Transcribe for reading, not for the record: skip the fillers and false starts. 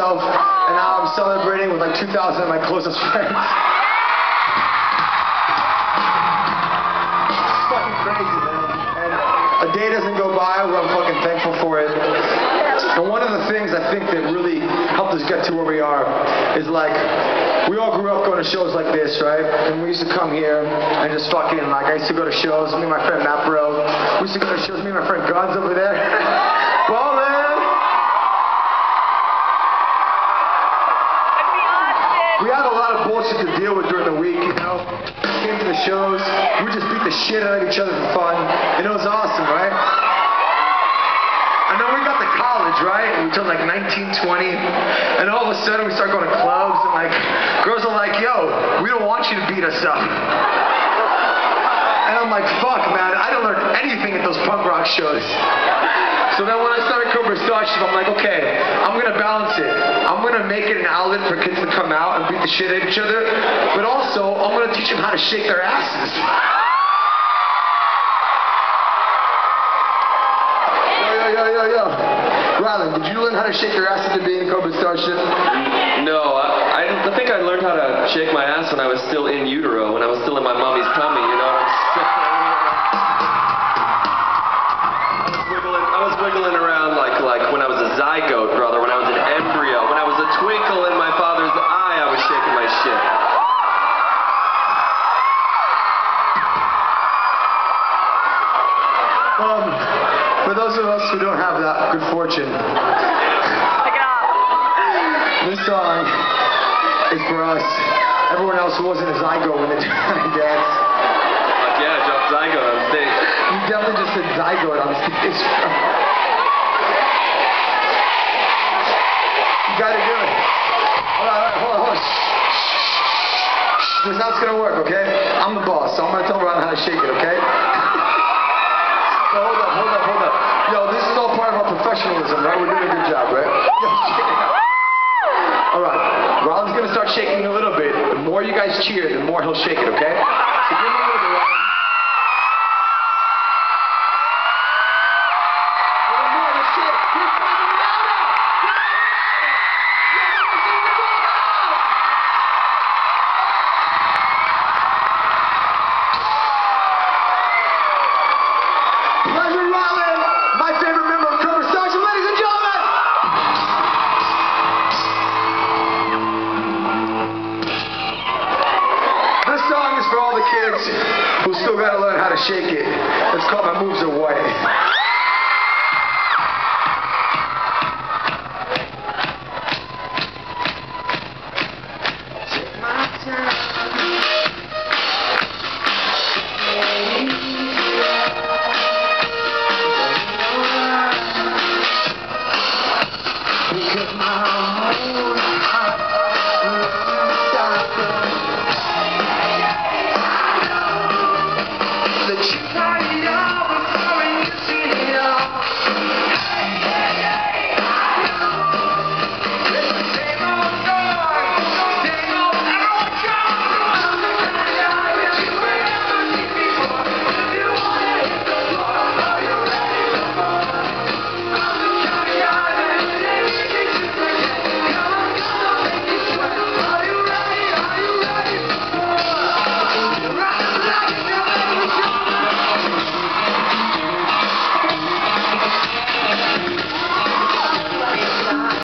myself, and now I'm celebrating with like 2,000 of my closest friends. It's fucking crazy, man. And a day doesn't go by where I'm fucking thankful for it. And one of the things I think that really helped us get to where we are is like, we all grew up going to shows like this, right? And we used to come here and just fucking, like, I used to go to shows, me and my friend Matt Bro. We used to go to shows, me and my friend Gunz over there. Well, man. We had a lot of bullshit to deal with during the week, you know? We came to the shows, we just beat the shit out of each other for fun, and it was awesome, right? And then we got to college, right? And we turned like 19, 20, and all of a sudden we start going to clubs, and like, girls are like, yo, we don't want you to beat us up. And I'm like, fuck, man, I didn't learn anything at those punk rock shows. So then when I started Cobra Starship, I'm like, okay, I'm going to balance it. I'm going to make it an outlet for kids to come out and beat the shit out of each other, but also I'm going to teach them how to shake their asses. Yo. Ryland, did you learn how to shake your ass at the beginning of Cobra Starship? No, I think I learned how to shake my ass when I was still in utero, when I was still in my mommy's tummy, you know? I was wiggling around like when I was a zygote, brother, when I was an embryo, when I was a twinkle in my father's eye, I was shaking my shit. For those of us who don't have that good fortune, this song is for us. Everyone else who wasn't a zygote when they danced. Fuck yeah, I dropped zygote on stage. You definitely just said zygote on stage. You gotta do it. Alright, hold on. Shh. This is how it's gonna work, okay? I'm the boss, so I'm gonna tell Ron how to shake it, okay? So hold up. Yo, this is all part of our professionalism, right? We're doing a good job, right? Yo, shake it out. Alright, Ron's gonna start shaking a little bit. The more you guys cheer, the more he'll shake it, okay? So give him a little bit, Ron. For all the kids who still gotta learn how to shake it. It's called My Moves Are White.